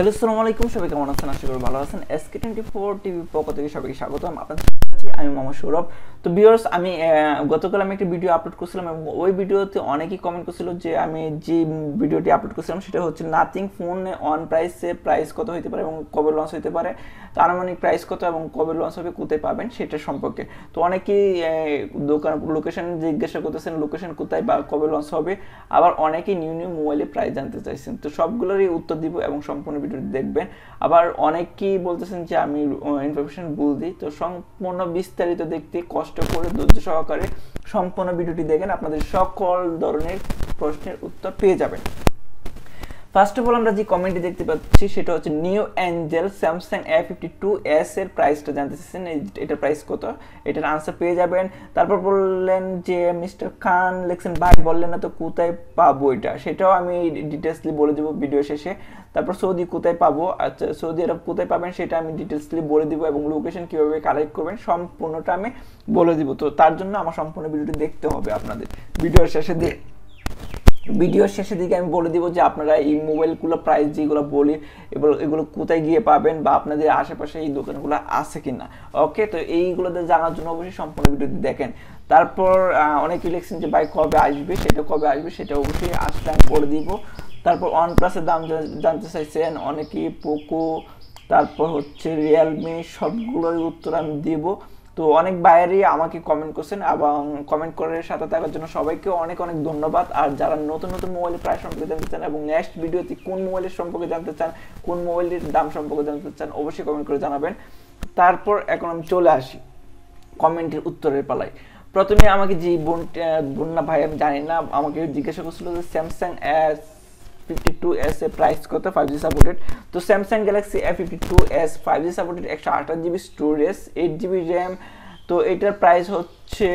hello আসসালামু আলাইকুম সবাই কেমন আছেন আশা করি ভালো আছেন SK24 TV পক্ষ থেকে সবাইকে স্বাগতম আমি মামা সৌরভ তো ভিউয়ার্স আমি গতকাল আমি একটা ভিডিও আপলোড করেছিলাম এবং ওই ভিডিওতে অনেকেই কমেন্ট করেছিল যে আমি যে ভিডিওটি আপলোড করেছিলাম সেটা হচ্ছে নাথিং ফোনে অন প্রাইসে প্রাইস কত হতে পারে এবং কবে লঞ্চ হতে পারে তার আনুমানিক প্রাইস কত এবং কবে লঞ্চ হবে কোথায় পাবেন সেটা সম্পর্কে তো অনেকেই দোকান লোকেশন জিজ্ঞাসা করতেছেন লোকেশন কোথায় বা কবে লঞ্চ হবে আবার অনেকেই নিউ নিউ মোবাইলের প্রাইস জানতে চাইছেন তো সবগুলোরই উত্তর দিব এবং সম্পূর্ণ ভিডিওটি দেখবেন আবার অনেকেই বলতেছেন যে আমি ইনফরমেশন ভুল দিই তো সম্পূর্ণ বিস্তারিত দেখতে কষ্ট করে ধৈর্য সহকারে সম্পূর্ণ ভিডিওটি দেখেন আপনাদের সকল ধরনের প্রশ্নের উত্তর পেয়ে যাবেন ফার্স্ট অফ অল আমরা যে কমেন্টটি দেখতে পাচ্ছি সেটা হচ্ছে নিউ অ্যাঞ্জেল স্যামসাং A52s এর প্রাইসটা জানতে চাইছেন এটা প্রাইস কত এটার আনসার পেয়ে যাবেন তারপর বললেন যে মিস্টার খান লেখছেন ভাই বললেন না তো কোথায় পাবো এটা সেটাও আমি ডিটেইলসলি বলে দেব ভিডিও শেষে তারপর সৌদি কোথায় পাবো আচ্ছা সৌদি আরব কোথায় পাবেন সেটা আমি ডিটেইলসলি বলে দেব এবং লোকেশন কিভাবে কালেক্ট করবেন সম্পূর্ণটা আমি বলে দেব তো তার জন্য আমার সম্পূর্ণ ভিডিওটি দেখতে হবে আপনাদের ভিডিওর শেষে দিয়ে ভিডিওর শেষের দিকে আমি বলে দিব যে আপনারা এই মোবাইলগুলো প্রাইস যেগুলো বলি এগুলো কোথায় গিয়ে পাবেন বা আপনাদের আশেপাশে এই দোকানগুলো আছে কিনা ওকে তো এইগুলোতে জানার জন্য অবশ্যই সম্পূর্ণ ভিডিওটি দেখেন তারপর অনেকে লিখছেন যে ভাই কবে আসবে সেটা অবশ্যই আজকে আমি বলে দিব তারপর ওয়ান প্লাসের দাম জানতে চাইছেন অনেকেই পোকো তারপর হচ্ছে রিয়েলমি সবগুলোর উত্তর আমি দিব তো অনেক ভাইয়েরই আমাকে কমেন্ট করছেন এবং কমেন্ট করার সাথে থাকার জন্য সবাইকে অনেক অনেক ধন্যবাদ আর যারা নতুন মোবাইলের প্রাইস সম্পর্কে জানতে চান এবং নেক্সট ভিডিওতে কোন মোবাইলের সম্পর্কে জানতে চান কোন মোবাইলের দাম সম্পর্কে জানতে চান অবশ্যই কমেন্ট করে জানাবেন তারপর এখন আমি চলে আসি কমেন্টের উত্তরের পালায় প্রথমে আমাকে যে বন্যা ভাই আমি জানি না আমাকে জিজ্ঞাসা করছিল যে স্যামসাং A52s এর প্রাইস কত 5G সাপোর্টেড তো Samsung Galaxy A52s 5G supported 128GB storage 8GB RAM তো এটার প্রাইস হচ্ছে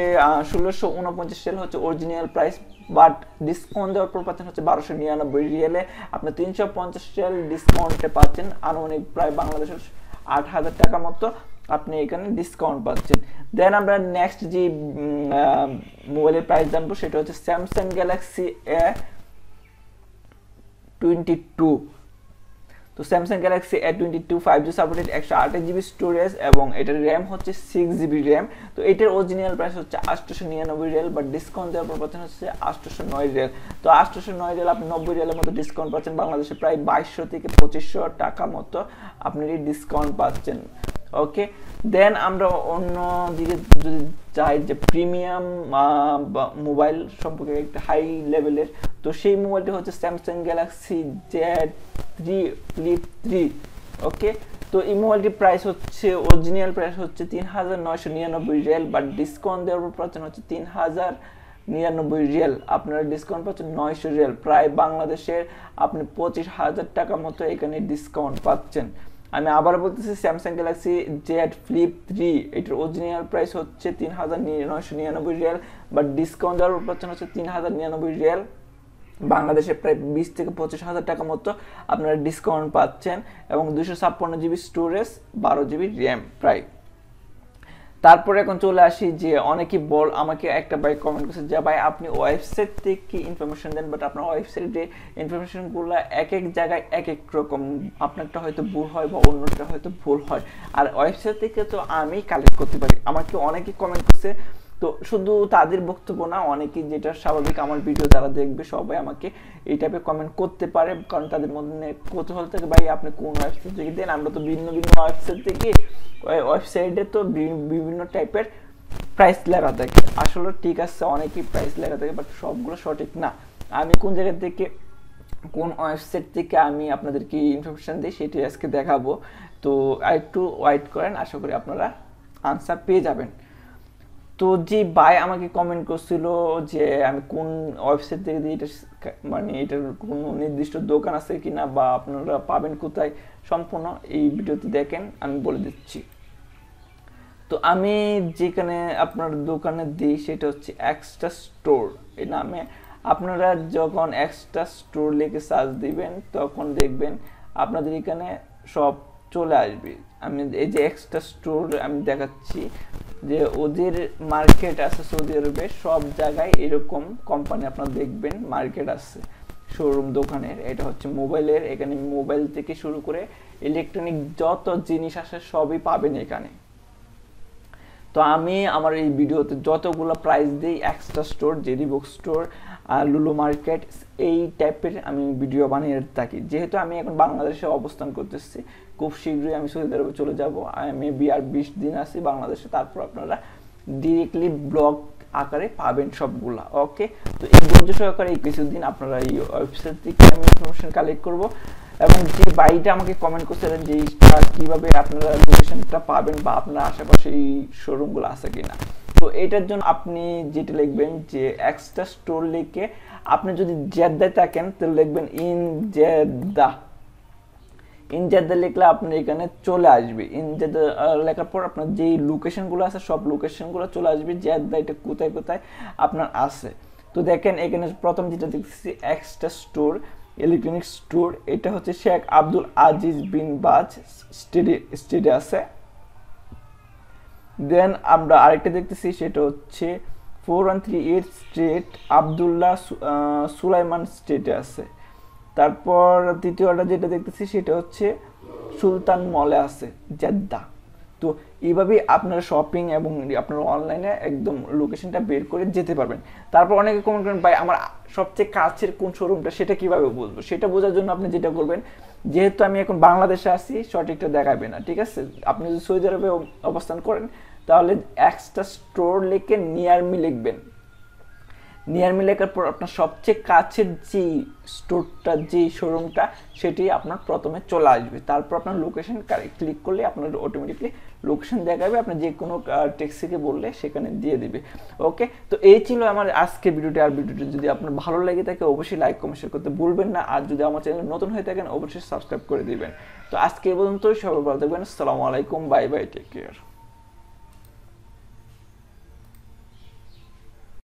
1649 সেল হচ্ছে অরিজিনাল প্রাইস বাট ডিসকাউন্ট দেওয়ার পর পাচ্ছেন হচ্ছে 1299 রিয়ালে আপনি 350 সেল ডিসকাউন্টে পাচ্ছেন আনুমানিক প্রায় বাংলাদেশের 8000 টাকা মতো আপনি এখানে ডিসকাউন্ট পাচ্ছেন দেন আমরা নেক্সট যে মোবাইলের প্রাইস জানবো সেটা হচ্ছে Samsung Galaxy A22 তো Samsung Galaxy A22 5G supported 128GB storage এবং এটার RAM হচ্ছে 6GB RAM তো এটার অরিজিনাল প্রাইস হচ্ছে 899 রিয়াল বাট ডিসকাউন্ট দেওয়ার পর পাচ্ছেন হচ্ছে 809 রিয়াল তো 809 রিয়াল আপনি 90 রিয়ালের মতো ডিসকাউন্ট পাচ্ছেন বাংলাদেশে প্রায় 2200 থেকে 2500 টাকা মতো আপনি ডিসকাউন্ট পাচ্ছেন ওকে দেন আমরা অন্য দিকে যদি যাই যে প্রিমিয়াম মোবাইল সম্পর্কে একটা হাই লেভেলের তো সেই মোবাইলটি হচ্ছে Samsung Galaxy Z3 Leap 3 okay তো এই মোবাইলটির প্রাইস হচ্ছে অরিজিনাল প্রাইস হচ্ছে 3999 রিয়াল বাট ডিসকাউন্ট দেওয়ার পর পাচ্ছেন হচ্ছে 3099 রিয়াল আপনারা ডিসকাউন্ট পাচ্ছেন 900 রিয়াল প্রায় বাংলাদেশের আপনি 25000 টাকা মতো এখানে ডিসকাউন্ট পাচ্ছেন আমি আবার বলতেছি Samsung Galaxy Z Flip 3 এটার অরিজিনাল প্রাইস হচ্ছে 3999 রিয়াল বাট ডিসকাউন্ট দেওয়ার পর পাচ্ছেন হচ্ছে 3099 রিয়াল বাংলাদেশে প্রায় 20 থেকে 25000 টাকা মতো আপনারা ডিসকাউন্ট পাচ্ছেন এবং 256GB স্টোরেজ 12GB RAM প্রায় তারপরে এখন চলে আসি যে অনেকেই বল আমাকে একটা ভাই কমেন্ট করেছে যে ভাই আপনি ওয়েবসাইট থেকে কি ইনফরমেশন দেন বাট আপনার ওয়েবসাইটে ইনফরমেশনগুলো এক এক জায়গায় এক এক রকম আপনারটা হয়তো ভুল হয় বা অন্যটা হয়তো ভুল হয় আর ওয়েবসাইট থেকে তো আমি কালেক্ট করতে পারি আমাকে অনেকেই কমেন্ট করছে তো শুধু তাদের বক্তব্য না অনেকেই যেটা স্বাভাবিক আমার ভিডিও যারা দেখবে সবাই আমাকে এই টাইপে কমেন্ট করতে পারে কারণ তাদের মধ্যে কৌতূহল থেকে ভাই আপনি কোন ওয়েবসাইট থেকে দেন আমরা তো ভিন্ন ওয়েবসাইট থেকে ওয়েবসাইটে তো বিভিন্ন টাইপের প্রাইস লেখা থাকে আসলে ঠিক আছে অনেকেই প্রাইস লেখা থাকে বাট সবগুলো সঠিক না আমি কোন জায়গা থেকে কোন ওয়েবসাইট থেকে আমি আপনাদেরকে ইনফরমেশন দিই সেটি আজকে দেখাবো তো একটু ওয়েট করেন আশা করি আপনারা আনসার পেয়ে যাবেন তো যে ভাই আমাকে কমেন্ট করছিল যে আমি কোন ওয়েবসাইট থেকে দিই এটা মানে এটার কোনো নির্দিষ্ট দোকান আছে কিনা বা আপনারা পাবেন কোথায় সম্পূর্ণ এই ভিডিওতে দেখেন আমি বলে দিচ্ছি তো আমি যেখানে আপনার দোকানে দিই সেটা হচ্ছে এক্সট্রা স্টোর এই নামে আপনারা যখন এক্সট্রা স্টোর লিখে সার্চ দিবেন তখন দেখবেন আপনাদের এখানে সব চলে আসবে আমি এই যে এক্সট্রা স্টোর আমি দেখাচ্ছি যে ওদের মার্কেট আছে সৌদি আরবে সব জায়গায় এরকম কোম্পানি আপনারা দেখবেন মার্কেট আছে শোরুম দোকানের এটা হচ্ছে মোবাইলের এখানে মোবাইল থেকে শুরু করে ইলেকট্রনিক যত জিনিস আসে সবই পাবেন এখানে তো আমি আমার এই ভিডিওতে যতগুলো প্রাইস দেই extra store JD book store আর লুলু মার্কেট এই টাইপের আমি ভিডিও বানিয়ে থাকি যেহেতু আমি এখন বাংলাদেশে অবস্থান করতেছি খুব শীঘ্রই আমি সৌদি আরবে চলে যাব আমি বিআর 20 দিন আছি বাংলাদেশে তারপর আপনারা डायरेक्टली ব্লগ আকারে পাবেন সবগুলা ওকে তো এই ধৈর্য সহকারে কিছুদিন আপনারা এই ওয়েবসাইট থেকে আমি ইনফরমেশন কালেক্ট করব এবং যে বাইটা আমাকে কমেন্ট করছিলেন যে কিভাবে আপনারা লোকেশনটা পাবেন বা আপনার আশেপাশে এই শোরুমগুলো আছে কিনা তো এটার জন্য আপনি যেটা লিখবেন যে এক্সট্রা স্টোর লিখে আপনি যদি জেদ্দা থাকেন তাহলে লিখবেন ইন জেদ্দা লিখলে আপনি এখানে চলে আসবে ইন জেদ্দা লেখার পর আপনার যে লোকেশনগুলো আছে সব লোকেশনগুলো চলে আসবে জেদ্দা এটা কোথায় কোথায় আপনার আছে তো দেখেন এখানে প্রথম যেটা দেখতেছি এক্সট্রা স্টোর ইলেকট্রনিক স্টোর এটা হচ্ছে শেখ আব্দুল আজিজ বিন বাজ স্ট্রিটে আছে দেন আমরা আরেকটা দেখতেছি সেটা হচ্ছে 4138 স্ট্রিট আব্দুল্লাহ সুলাইমান স্ট্রিটে আছে তারপর দ্বিতীয়টা যেটা দেখতেছি সেটা হচ্ছে সুলতান মলে আছে জেদ্দা তো এইভাবে আপনারা শপিং এবং আপনারা অনলাইনে একদম লোকেশনটা বের করে যেতে পারবেন তারপর অনেকে কমেন্ট করেন ভাই আমার সবচেয়ে কাছের কোন শোরুমটা সেটা কিভাবে বুঝবো সেটা বোঝার জন্য আপনি যেটা করবেন যেহেতু আমি এখন বাংলাদেশে আছি সঠিকটা দেখাবে না ঠিক আছে আপনি যদি সৌদি আরবে অবস্থান করেন তাহলে এক্সট্রা স্টোর লিখে নিয়ার মি লিখবেন নিয়ার মি লেখার পর আপনার সবচেয়ে কাছের যে স্টোরটা যে শোরুমটা সেটি আপনার প্রথমে চলে আসবে তারপর আপনার লোকেশন ক্লিক করলে আপনার অটোমেটিকলি লোকেশন দেখাবে আপনি যে কোনো ট্যাক্সিকে বললে সেখানে দিয়ে দেবে ওকে তো এই ছিল আমার আজকে ভিডিওটি আর ভিডিওটি যদি আপনার ভালো লাগে থাকে অবশ্যই লাইক কমেন্ট শেয়ার করতে ভুলবেন না আর যদি আমার চ্যানেল নতুন হয়ে থাকেন অবশ্যই সাবস্ক্রাইব করে দিবেন তো আজকে পর্যন্ত সবাই ভালো থাকবেন আসসালামু আলাইকুম বাই বাই টেক কেয়ার